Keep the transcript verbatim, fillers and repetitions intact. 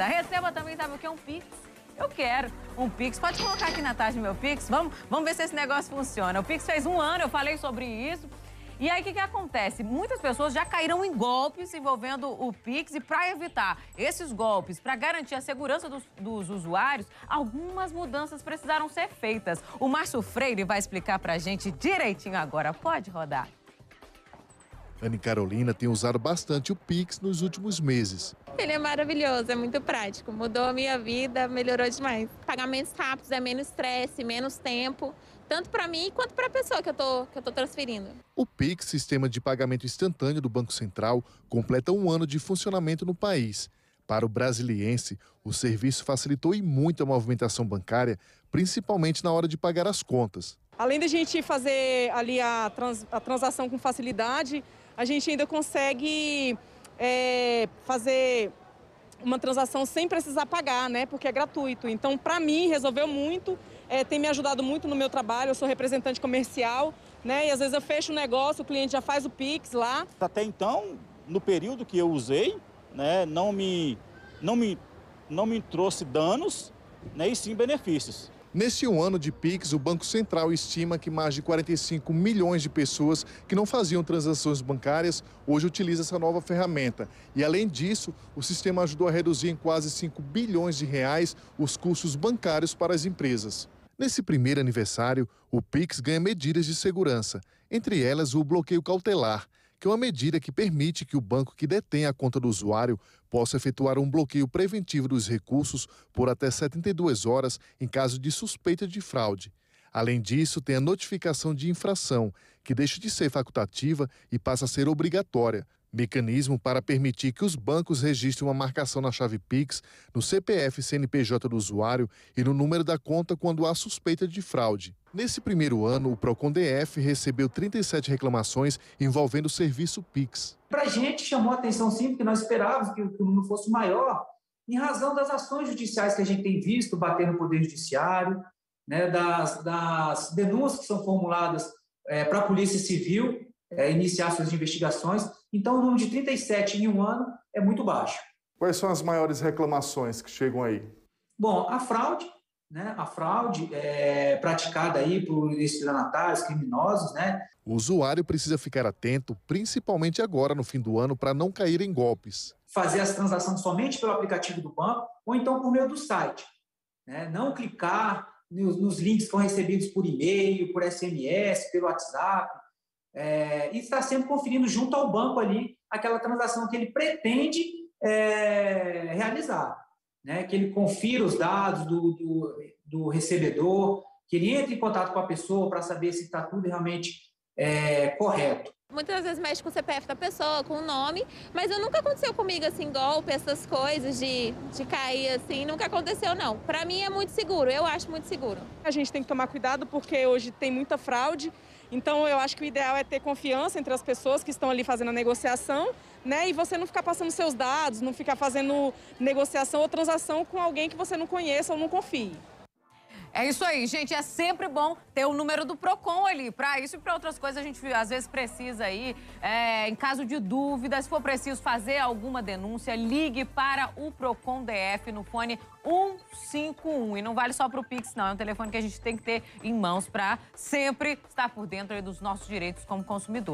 Receba também, sabe o que é um Pix? Eu quero um Pix. Pode colocar aqui na tarde meu Pix? Vamos, vamos ver se esse negócio funciona. O Pix fez um ano, eu falei sobre isso. E aí, o que que acontece? Muitas pessoas já caíram em golpes envolvendo o Pix. E para evitar esses golpes, para garantir a segurança dos, dos usuários, algumas mudanças precisaram ser feitas. O Márcio Freire vai explicar para a gente direitinho agora. Pode rodar. Ana Carolina tem usado bastante o Pix nos últimos meses. Ele é maravilhoso, é muito prático, mudou a minha vida, melhorou demais. Pagamentos rápidos, é menos estresse, menos tempo, tanto para mim quanto para a pessoa que eu tô, que eu tô transferindo. O Pix, sistema de pagamento instantâneo do Banco Central, completa um ano de funcionamento no país. Para o brasiliense, o serviço facilitou e muito a movimentação bancária, principalmente na hora de pagar as contas. Além da gente fazer ali a, trans, a transação com facilidade, a gente ainda consegue é, fazer uma transação sem precisar pagar, né? Porque é gratuito. Então, para mim, resolveu muito, é, tem me ajudado muito no meu trabalho. Eu sou representante comercial, né? E às vezes eu fecho o negócio, o cliente já faz o Pix lá. Até então, no período que eu usei, né, não me, não me, não me trouxe danos, né, e sim benefícios. Neste um ano de Pix, o Banco Central estima que mais de quarenta e cinco milhões de pessoas que não faziam transações bancárias hoje utilizam essa nova ferramenta. E, além disso, o sistema ajudou a reduzir em quase cinco bilhões de reais os custos bancários para as empresas. Nesse primeiro aniversário, o Pix ganha medidas de segurança, entre elas o bloqueio cautelar, que é uma medida que permite que o banco que detém a conta do usuário possa efetuar um bloqueio preventivo dos recursos por até setenta e duas horas em caso de suspeita de fraude. Além disso, tem a notificação de infração, que deixa de ser facultativa e passa a ser obrigatória, mecanismo para permitir que os bancos registrem uma marcação na chave Pix, no C P F e C N P J do usuário e no número da conta quando há suspeita de fraude. Nesse primeiro ano, o Procon D F recebeu trinta e sete reclamações envolvendo o serviço Pix. Para a gente chamou a atenção sim, porque nós esperávamos que o número fosse maior, em razão das ações judiciais que a gente tem visto bater no Poder Judiciário, né, das, das denúncias que são formuladas é, para a Polícia Civil é, iniciar suas investigações. Então, o número de trinta e sete em um ano é muito baixo. Quais são as maiores reclamações que chegam aí? Bom, a fraude. Né, a fraude é praticada aí por estelionatários, criminosos, né? O usuário precisa ficar atento, principalmente agora no fim do ano, para não cair em golpes. Fazer as transações somente pelo aplicativo do banco ou então por meio do site, né? Não clicar nos, nos links que são recebidos por e-mail, por S M S, pelo WhatsApp, é, e estar sempre conferindo junto ao banco ali aquela transação que ele pretende é, realizar. Né, que ele confira os dados do, do, do recebedor, que ele entre em contato com a pessoa para saber se está tudo realmente é, correto. Muitas vezes mexe com o C P F da pessoa, com o nome, mas eu nunca aconteceu comigo assim, golpe, essas coisas de, de cair assim, nunca aconteceu não. Para mim é muito seguro, eu acho muito seguro. A gente tem que tomar cuidado porque hoje tem muita fraude, então eu acho que o ideal é ter confiança entre as pessoas que estão ali fazendo a negociação, né, e você não ficar passando seus dados, não ficar fazendo negociação ou transação com alguém que você não conheça ou não confie. É isso aí, gente. É sempre bom ter o número do Procon ali. Para isso e para outras coisas, a gente às vezes precisa aí, é, em caso de dúvida, se for preciso fazer alguma denúncia, ligue para o Procon D F no fone um cinco um. E não vale só para o Pix, não. É um telefone que a gente tem que ter em mãos para sempre estar por dentro aí dos nossos direitos como consumidor.